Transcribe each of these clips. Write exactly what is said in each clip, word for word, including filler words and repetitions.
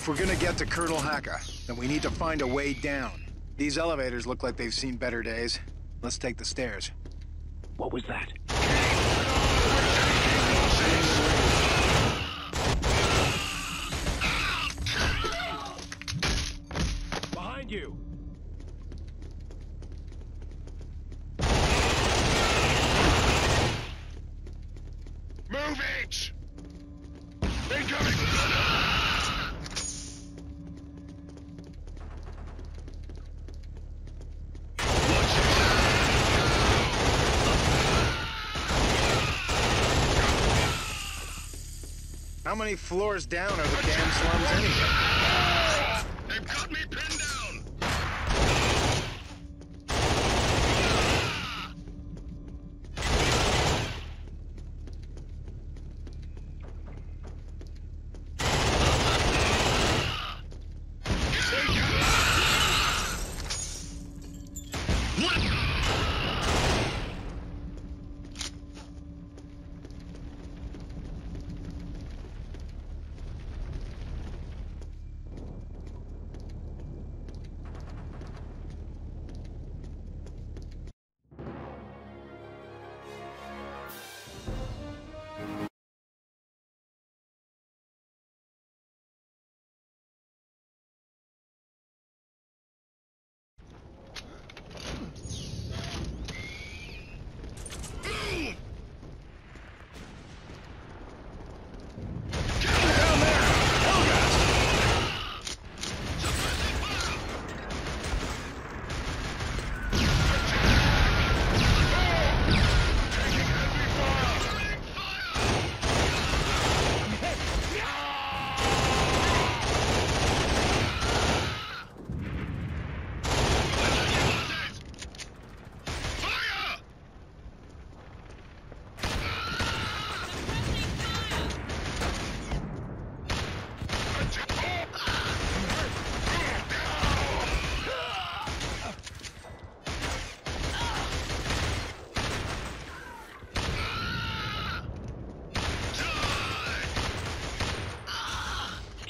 If we're gonna get to Colonel Hakha, then we need to find a way down. These elevators look like they've seen better days. Let's take the stairs. What was that? Behind you! Move it! Incoming! How many floors down are the damn slums anyway? They've got me pinned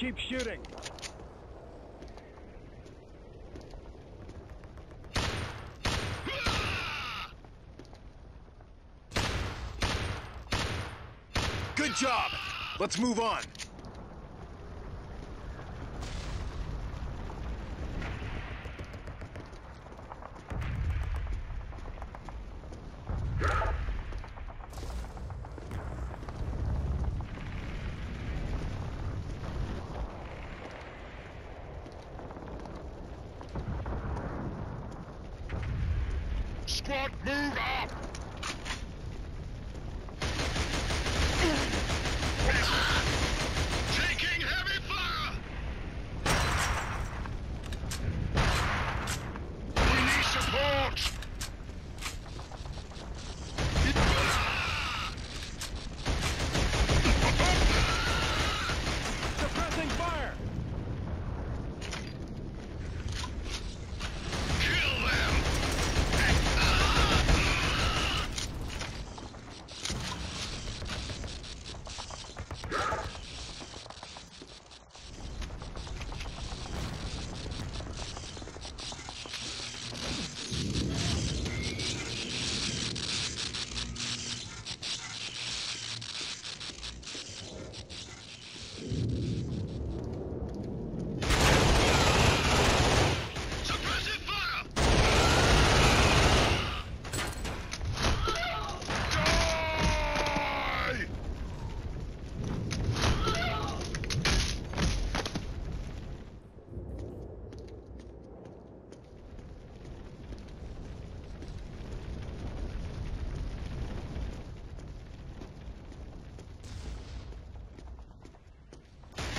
Keep shooting. Good job. Let's move on. Squad, move up! Taking heavy fire! We need support!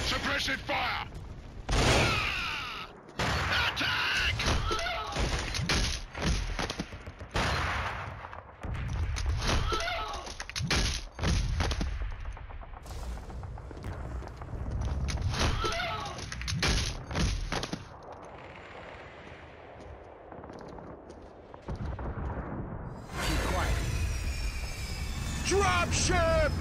Suppressing fire! Suppression fire! Attack! Keep quiet. Drop ship!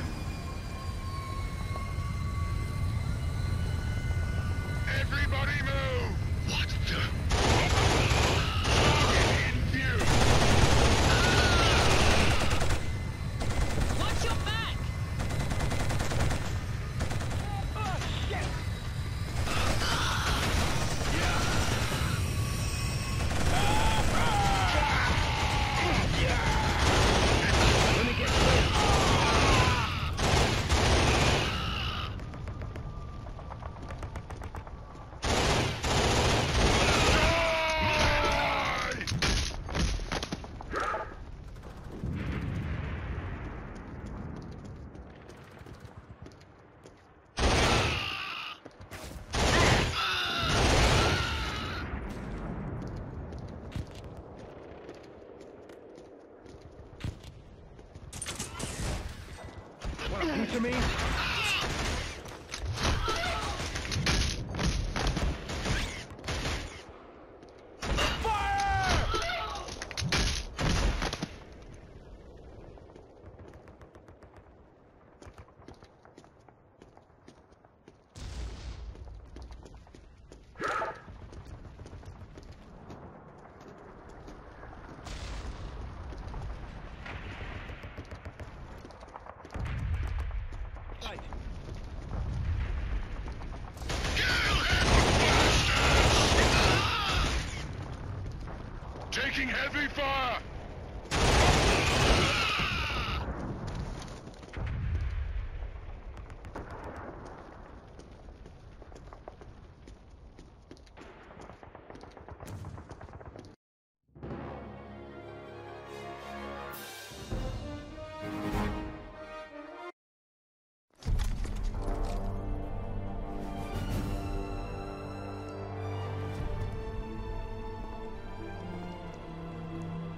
Taking heavy fire!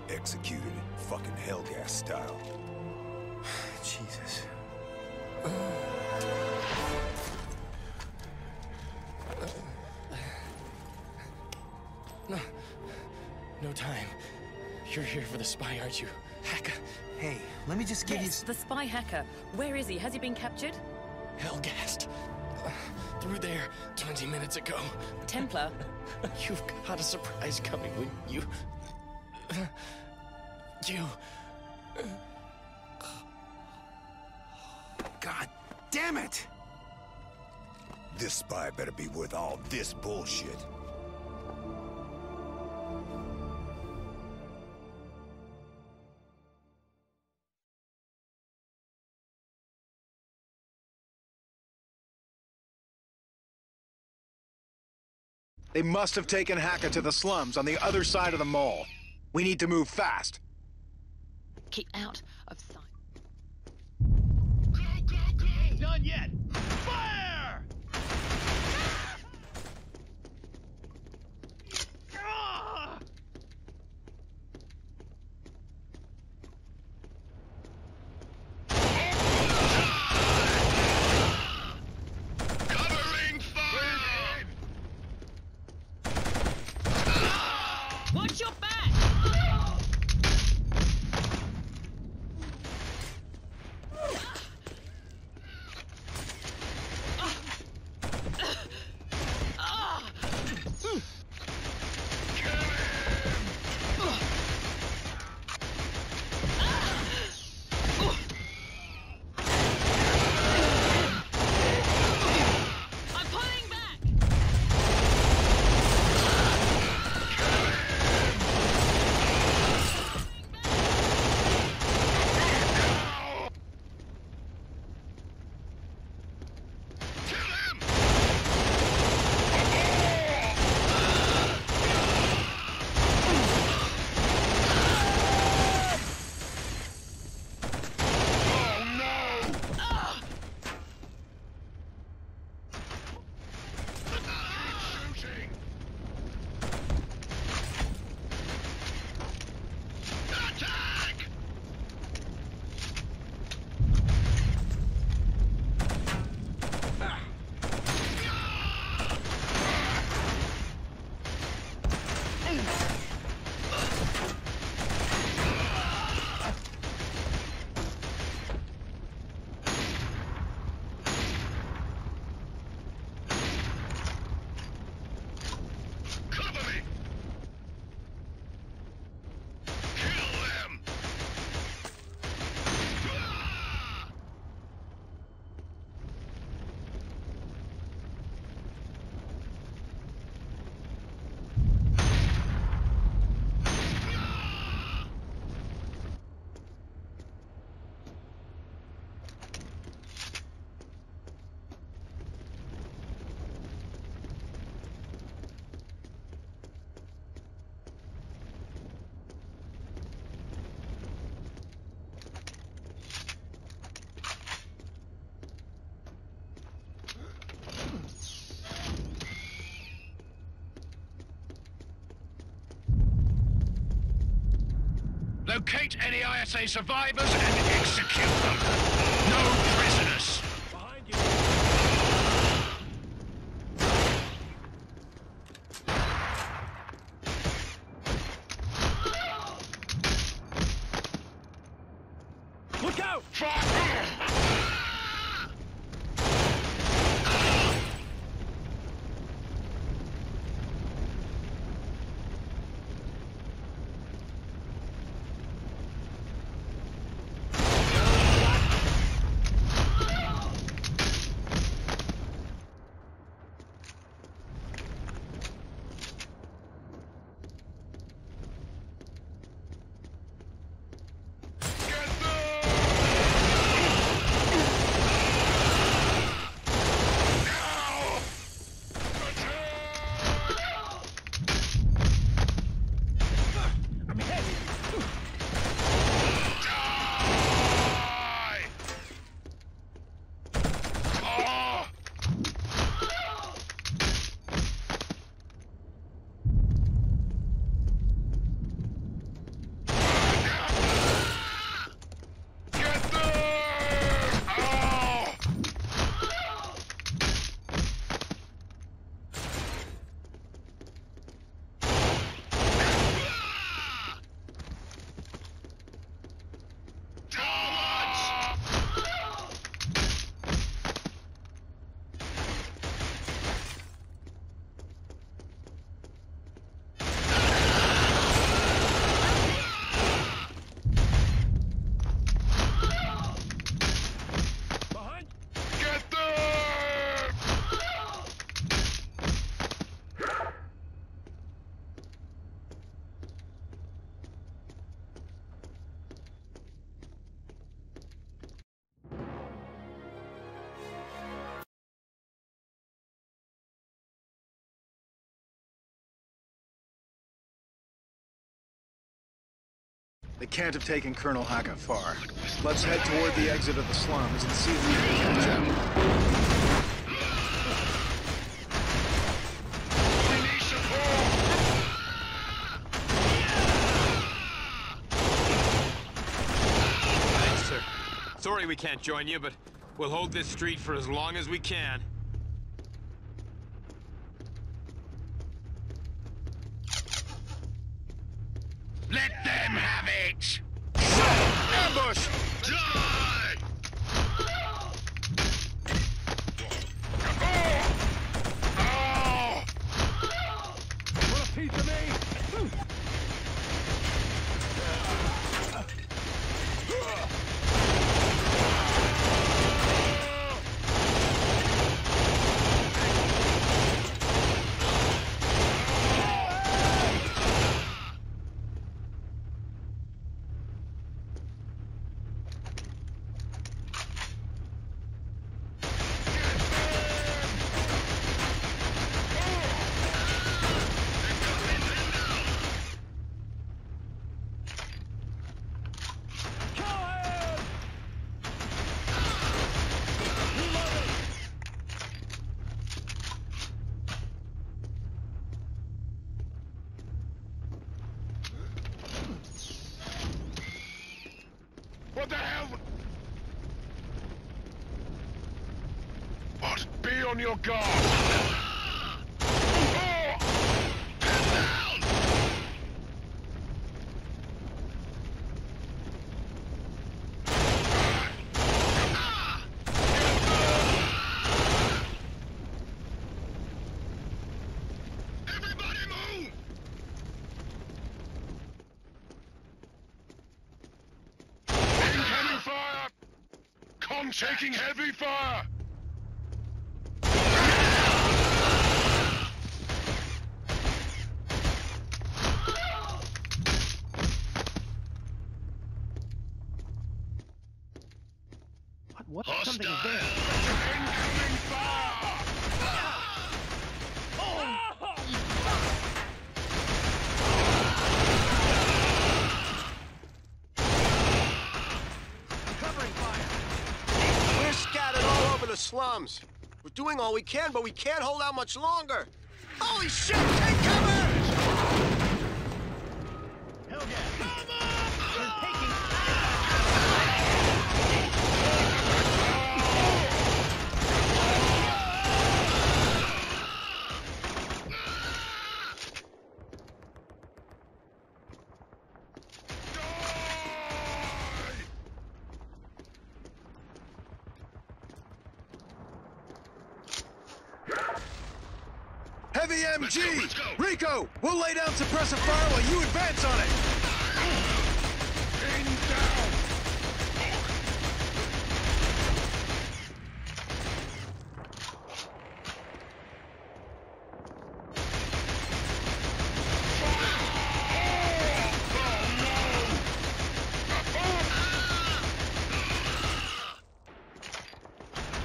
Executed, fucking Helghast style. Jesus. No. No time. You're here for the spy, aren't you? Hacker. Hey, let me just give yes, you... the spy Hacker. Where is he? Has he been captured? Helghast. Uh, through there, twenty minutes ago. Templar? You've got a surprise coming, wouldn't you? You... God damn it! This spy better be worth all this bullshit. They must have taken Hakha to the slums on the other side of the mall. We need to move fast. Keep out of sight. Go, go, go! Not yet! Fire! Ah! Ah! Covering fire! Ah! Watch your back! Locate any I S A survivors and execute them. No prisoners. Behind you. Look out! They can't have taken Colonel Hakha far. Let's head toward the exit of the slums and see if we can catch up. Sorry we can't join you, but we'll hold this street for as long as we can. Let them have it! So, ambush! Die! Oh! Want a piece of me? What the hell? What? Be on your guard! Head down! Everybody move! I'm taking heavy fire! What? What? Hostile. Something is there. Incoming fire! Slums. We're doing all we can, but we can't hold out much longer. Holy shit! Take cover! Helghast! They're taking Heavy M G! Let's go, let's go. Rico! We'll lay down suppressive fire while you advance on it!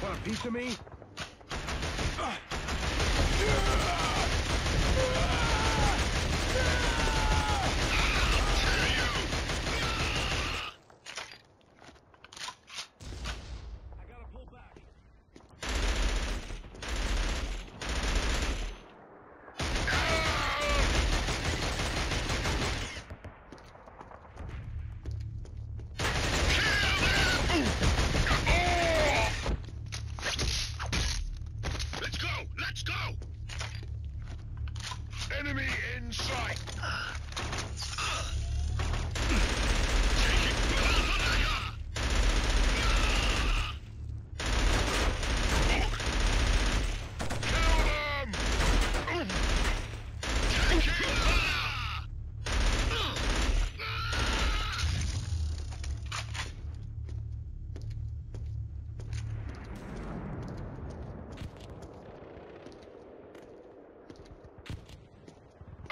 Want a piece of me? Uh. Yeah. Enemy in sight!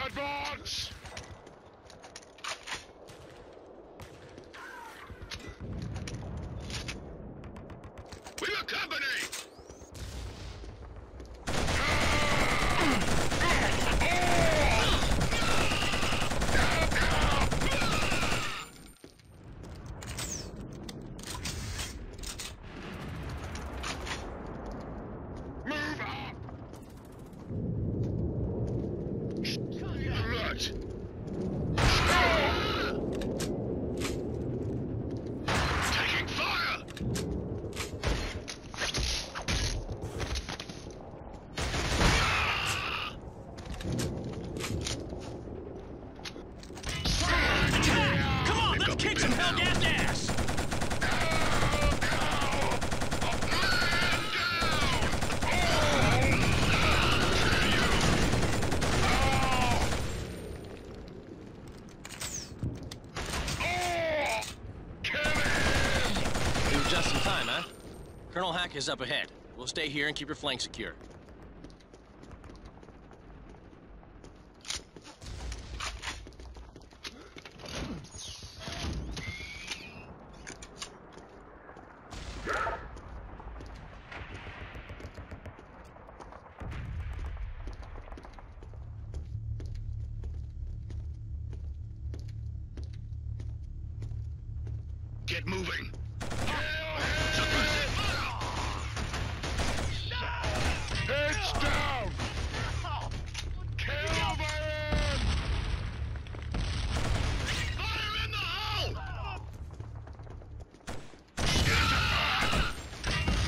Advance! We are company! Colonel Hakha is up ahead. We'll stay here and keep your flank secure. Get moving. Heads down. Kill them. Fire in the hole.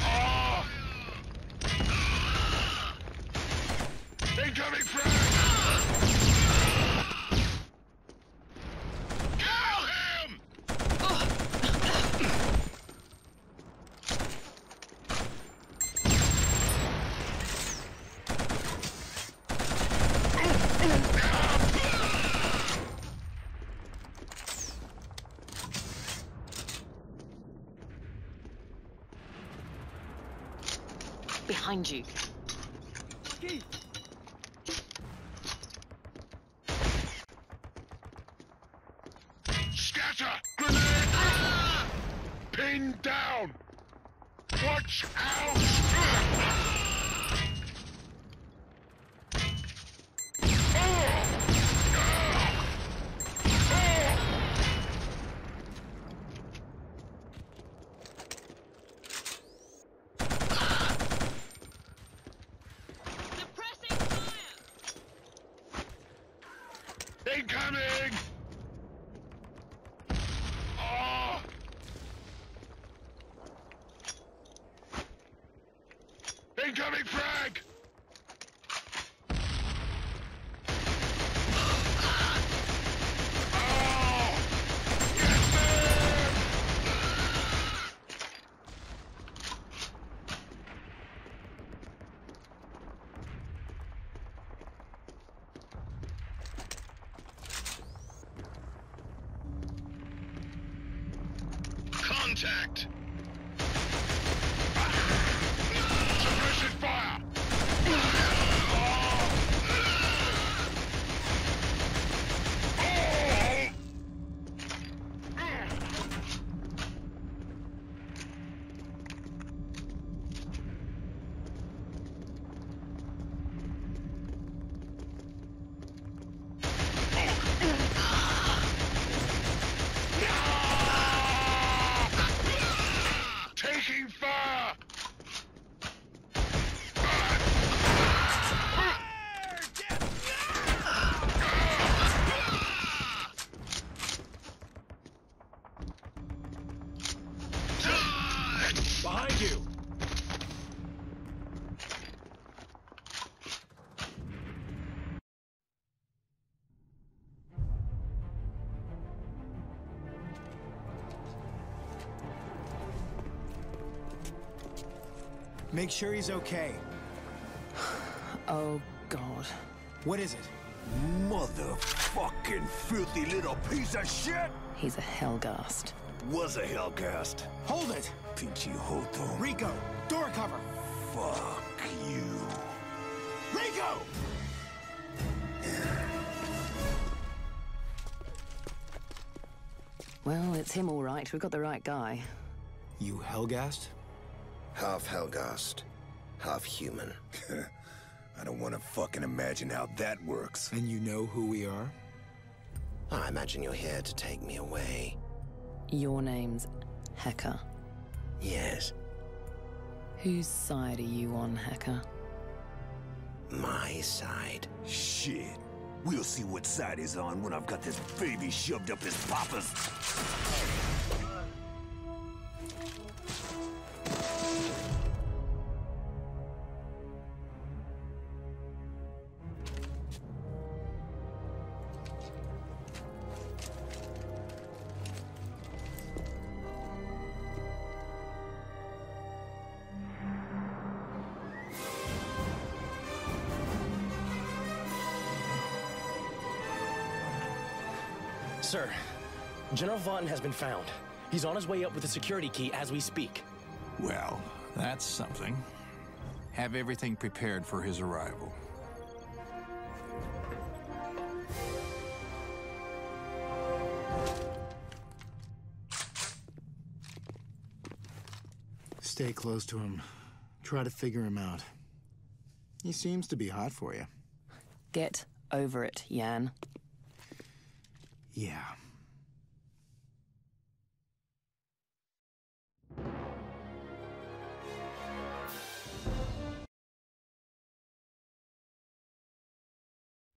Ah. Incoming frag. Behind you. Ski. Scatter! Grenade! Ah! Pin down! Watch out! Ah! Ah! Ah! Incoming! Oh. Incoming frag! Contact! Suppression fire! Behind you! Make sure he's okay. Oh, God. What is it? Motherfucking filthy little piece of shit! He's a Helghast. Was a Helghast. Hold it! Pinchy Hoto. Rico! Door cover! Fuck you. Rico! Well, it's him all right. We've got the right guy. You Helghast? Half Helghast. Half human. I don't want to fucking imagine how that works. And you know who we are? I imagine you're here to take me away. Your name's Hacker. Yes. Whose side are you on, Hacker? My side. Shit. We'll see what side he's on when I've got this baby shoved up his papa's. Sir, General Vaughton has been found. He's on his way up with a security key as we speak. Well, That's something. Have everything prepared for his arrival. Stay close to him. Try to figure him out. He seems to be hot for you. Get over it, Yan. Yeah.